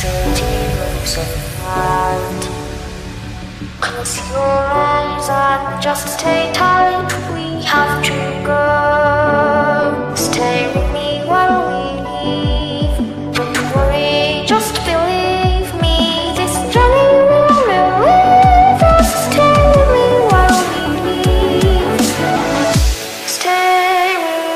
city looks at. Close your eyes and just stay tight. We have to go. Stay with me while we leave. Don't worry, just believe me. This journey will relieve us. Stay with me while we leave. Stay with me.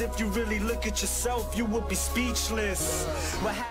If you really look at yourself, you will be speechless.